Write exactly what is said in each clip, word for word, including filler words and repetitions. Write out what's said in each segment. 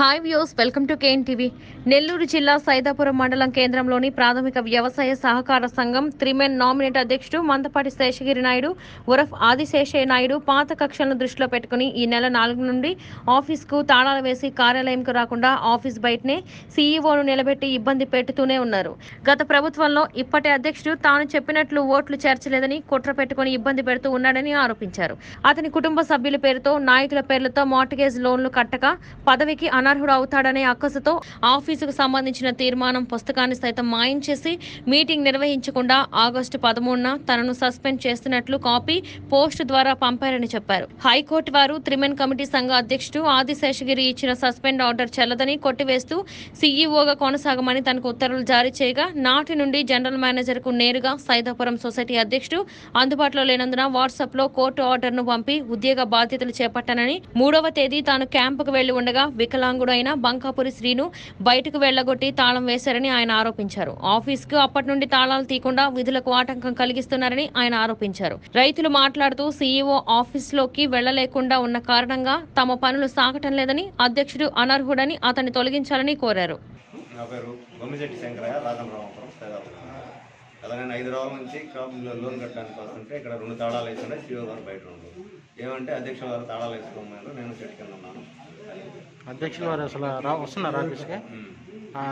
Hi views welcome to K N T V Nellore జిల్లా సైదాపురం మండలం కేంద్రంలోని ప్రాథమిక వ్యవసాయ సహకార సంఘం త్రిమెన్ నామినేట్ అధ్యక్షుడు మందపాటి శేషగిరి నాయుడు ఉరఫ్ ఆది శేషయ్య నాయుడు పాత కక్షలను దృష్టిలో పెట్టుకుని ఈ నెల నాలుగు నుండి ఆఫీస్కు తాళాలు వేసి కార్యాలయంకు రాకుండా ఆఫీస్ బయటనే సీ ఈ ఓను నిలబెట్టి ఇబ్బంది పెడుతూనే ఉన్నారు. గత ప్రభుత్వంలో ఇప్పటి అధ్యక్షుడు తాను చెప్పినట్లు ఓట్లు చేర్చలేదని కుట్ర పెట్టుకుని ఇబ్బంది పెడుతూ ఉన్నాడని ఆరోపించారు. అతని కుటుంబ సభ్యుల పేరుతో నాయకుల పేర్లతో మార్టిగేజ్ లోన్లు కట్టక పదవికి అనర్హుడు అవుతాడనే అక్కసుతో ఆఫీసుకు సంబంధించిన తీర్మానం పుస్తకాన్ని సైతం మాయం చేసి మీటింగ్ నిర్వహించకుండా ఆగస్టు పదమూడున తనను సస్పెండ్ చేస్తున్నట్లు కాపీ పోస్ట్ ద్వారా పంపారని చెప్పారు. హైకోర్టు వారు త్రిమెన్ కమిటీ సంఘ అధ్యక్షుడు ఆది శేషగిరి ఇచ్చిన సస్పెండ్ ఆర్డర్ చెల్లదని కొట్టివేస్తూ సీ ఈ ఓగా కొనసాగమని తనకు ఉత్తర్వులు జారీ చేయగా నాటి నుండి జనరల్ మేనేజర్ కు నేరుగా సైదాపురం సొసైటీ అధ్యక్షుడు అందుబాటులో లేనందున వాట్సాప్ లో కోర్టు ఆర్డర్ ను పంపి ఉద్యోగ బాధ్యతలు చేపట్టానని మూడవ తేదీ తాను క్యాంపుకు వెళ్లి ఉండగా వికలాంగ ంగుడైన బంకాపురి శ్రీను బయటకు వెళ్లగొట్టి తాళం వేశారని ఆయన ఆరోపించారు. ఆఫీసుకు అప్పటి నుండి తాళాలు తీయకుండా విధులకు ఆటంకం కలిగిస్తున్నారని ఆయన ఆరోపించారు. రైతులు మాట్లాడుతూ సీ ఈ ఓ ఆఫీసులోకి వెళ్లలేకుండా ఉన్న కారణంగా తమ పనులు సాగటం లేదని, అధ్యక్షుడు అనర్హుడని అతన్ని తొలగించాలని కోరారు. అలాగే ఐదు రోజుల నుంచి కాపులో లోన్ కట్టడానికి వస్తుంటే ఇక్కడ రెండు తాళాలు వేస్తుండే సీ ఈ ఓ గారు బయట ఉండు ఏమంటే అధ్యక్షుల వారు తాళాలు వేసుకోమన్నారు. నేను చెట్టుకెళ్ళి ఉన్నాను. అధ్యక్షుల వారు అసలు వస్తున్నారా?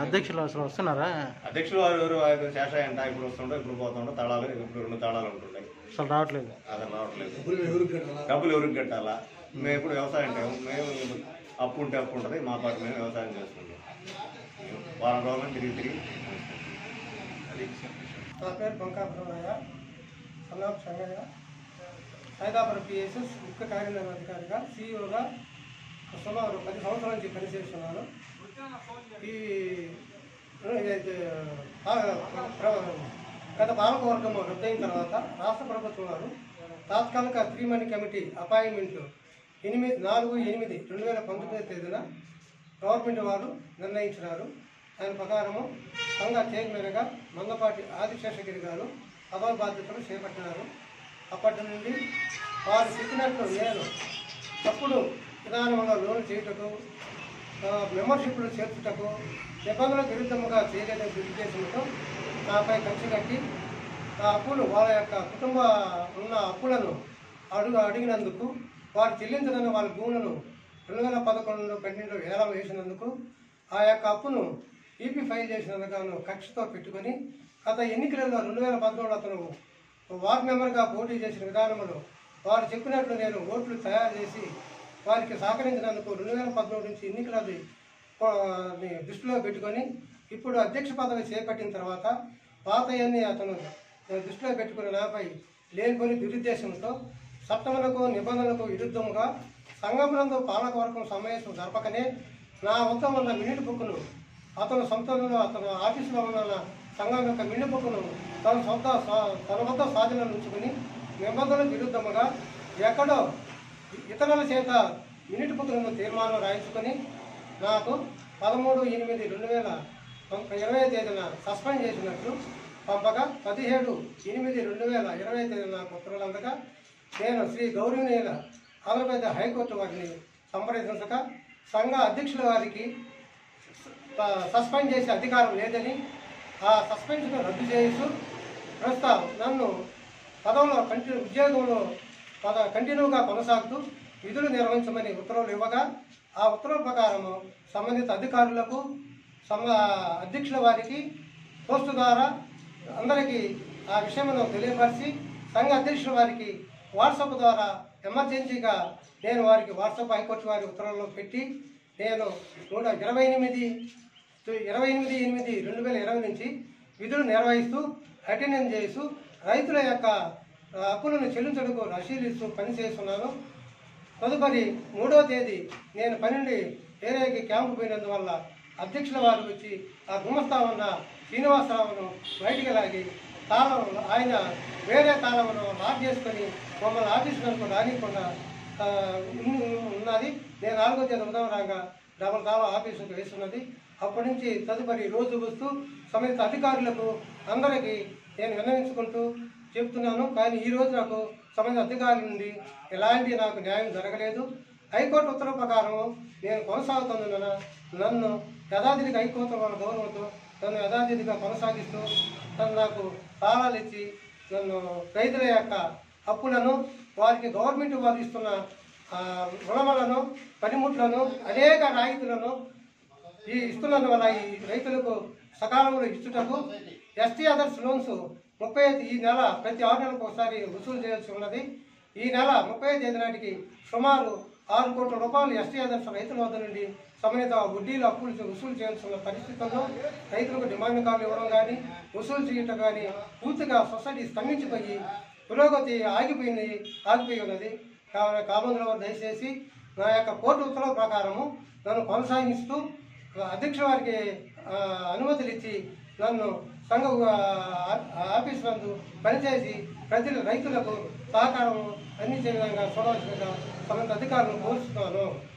అధ్యక్షులు అసలు వస్తున్నారా? అధ్యక్షుల వారు ఎవరు శేషాయ అంటే ఇప్పుడు వస్తుండో ఇప్పుడు పోతుండో తాళాలు ఇప్పుడు రెండు తాళాలు ఉంటుండే అసలు రావట్లేదు. అసలు రావట్లేదు. డబ్బులు ఎవరికి కట్టాలా? మేము ఇప్పుడు వ్యవసాయం ఉంటాము. మేము అప్పు ఉంటే అప్పు ఉంటుంది. మా పాటు మేము వ్యవసాయం చేసుకుంటాం. వారం రోజులు తిరిగి తిరిగి అది నా పేరు Bankapuri Ramanayya, Sannapu Sangayya, Saidapuram P A C S ముఖ్య కార్యనిర్వహణ అధికారిగా సీ ఈ ఓగా సుమారు పది సంవత్సరాల నుంచి పనిచేస్తున్నాను. ఈ గత పాలకవర్గం రద్దయిన తర్వాత రాష్ట్ర ప్రభుత్వం వారు తాత్కాలిక త్రీమన్ కమిటీ అపాయింట్మెంట్ ఎనిమిది నాలుగు ఎనిమిది రెండు వేల పంతొమ్మిదవ తేదీన గవర్నమెంట్ వారు నిర్ణయించినారు. దాని ప్రకారము సంఘ చైర్మన్గా మందపాటి ఆది శేషగిరి గారు అభయ బాధ్యతలు చేపట్టినారు. అప్పటి నుండి వారు చెప్పినట్లు నేను తప్పుడు విధానంగా లోన్ చేయుటకు, మెంబర్షిప్లు చేర్చుటకు, నిబంధనల విరుద్ధముగా చేయలేని ఉద్దేశంతో నాపై ఖర్చు కట్టి ఆ అప్పులు వాళ్ళ యొక్క కుటుంబ ఉన్న అప్పులను అడుగు అడిగినందుకు వారు చెల్లించదని వాళ్ళ భూములను రెండు వేల పదకొండులో పన్నెండులో వేలం వేసినందుకు ఆ యొక్క అప్పును ఈపీ ఫైల్ చేసినందుకు కక్షతో పెట్టుకొని గత ఎన్నికలలో రెండు వేల పదమూడులో అతను వార్డు మెంబర్గా పోటీ చేసిన విధానంలో వారు చెప్పినట్లు నేను ఓట్లు తయారు చేసి వారికి సహకరించినందుకు రెండు వేల పదమూడు నుంచి ఎన్నికలది దృష్టిలో పెట్టుకొని ఇప్పుడు అధ్యక్ష పదవి చేపట్టిన తర్వాత పాతయన్ని అతను దృష్టిలో పెట్టుకుని నాపై లేనిపోని దురుద్దేశంతో చట్టములకు నిబంధనలకు విరుద్ధంగా సంఘములందు పాలకవర్గం సమావేశం జరపకనే నా వద్ద ఉన్న మినిట్ బుక్ను అతను సొంతంలో అతను ఆఫీసులో ఉన్న సంఘం యొక్క మినిట్ బుక్ను తన సొంత తన వద్ద స్వాధీనం ఉంచుకుని నిబంధనలకు విరుద్ధముగా ఎక్కడో ఇతరుల చేత మినిట్ బుక్లను తీర్మానం రాయించుకొని నాకు పదమూడు ఎనిమిది రెండు వేల ఇరవై తేదీన సస్పెండ్ చేసినట్లు పంపగా పదిహేడు ఎనిమిది రెండు వేల ఇరవై తేదీన నాకు ఉత్తర్వులు అందగా నేను శ్రీ గౌరవనీయుల ఆంధ్రప్రదేశ్ హైకోర్టు వారిని సంప్రదించగా సంఘ అధ్యక్షుల వారికి సస్పెండ్ చేసే అధికారం లేదని ఆ సస్పెన్షన్ రద్దు చేస్తూ ప్రస్తుతం నన్ను పదవిలో కంటిన్యూ ఉద్యోగంలో పద కంటిన్యూగా కొనసాగుతూ విధులు నిర్వహించమని ఉత్తర్వులు ఇవ్వగా ఆ ఉత్తర్వుల ప్రకారము సంబంధిత అధికారులకు సంబ అధ్యక్షుల వారికి పోస్టు ద్వారా అందరికీ ఆ విషయంలో తెలియపరిచి సంఘ అధ్యక్షుల వారికి వాట్సాప్ ద్వారా ఎమర్జెన్సీగా నేను వారికి వాట్సాప్ హైకోర్టు వారి ఉత్తర్వుల్లో పెట్టి నేను నూట ఇరవై ఎనిమిది ఇరవై ఎనిమిది ఎనిమిది రెండు వేల ఇరవై నుంచి విధులు నిర్వహిస్తూ అటెండెన్స్ చేస్తూ రైతుల యొక్క అప్పులను చెల్లించడానికి పరిశీలిస్తూ పనిచేస్తున్నాను. తదుపరి మూడవ తేదీ నేను పన్నెండు ఏరియాకి క్యాంపు పోయినందువల్ల అధ్యక్షుల వారు వచ్చి ఆ గుమస్తా ఉన్న శ్రీనివాసరావును బయటికి లాగి తాళం ఆయన వేరే తాళమును లాక్ చేసుకొని మమ్మల్ని ఆఫీసు కనుక రానికుండా ఉన్నది. నేను నాలుగో తేదీ ఉదయం రాగా డబల్ తాళం ఆఫీసుకు వేస్తున్నది. అప్పటి నుంచి తదుపరి రోజు వస్తూ సంబంధిత అధికారులకు అందరికీ నేను విన్నవించుకుంటూ చెప్తున్నాను. కానీ ఈరోజు నాకు సంబంధిత అధికారుల నుండి ఎలాంటి నాకు న్యాయం జరగలేదు. హైకోర్టు ఉత్తర్వు ప్రకారం నేను కొనసాగుతున్నందున నన్ను యథాతిథిగా హైకోర్టు వాళ్ళ గౌరవంతో నన్ను యథాతిథిగా కొనసాగిస్తూ తను నాకు తాళాలు ఇచ్చి నన్ను రైతుల యొక్క అప్పులను వారికి గవర్నమెంట్ వారు ఇస్తున్న రుణములను పనిముట్లను అనేక రాయితులను ఈ ఇస్తున్నందు వల్ల ఈ రైతులకు సకాలంలో ఇచ్చుటకు ఎస్టీ అదర్స్ లోన్స్ ముప్పై ఐదు ఈ నెల ప్రతి ఆరు నెలలకు ఒకసారి వసూలు చేయాల్సి ఉన్నది. ఈ నెల ముప్పై ఐదు ఐదు నాటికి సుమారు ఆరు కోట్ల రూపాయలు ఎస్టీ అదర్స్ రైతుల వద్ద నుండి సమేత వడ్డీలు అప్పులు వసూలు చేయాల్సిన పరిస్థితుల్లో రైతులకు డిమాండ్ కార్డులు ఇవ్వడం కానీ వసూలు చేయటం కానీ పూర్తిగా సొసైటీ స్తంభించిపోయి పురోగతి ఆగిపోయింది ఆగిపోయి ఉన్నది. కావున కామందుల వారు దయచేసి నా యొక్క కోర్టు ఉత్తర్వుల ప్రకారము నన్ను కొనసాగిస్తూ అధ్యక్ష వారికి అనుమతులు ఇచ్చి నన్ను సంఘ ఆఫీసు నందు పనిచేసి ప్రతి రైతులకు సహకారం అందించే విధంగా చూడవలసిన సమంత అధికారులను కోరుతున్నాను.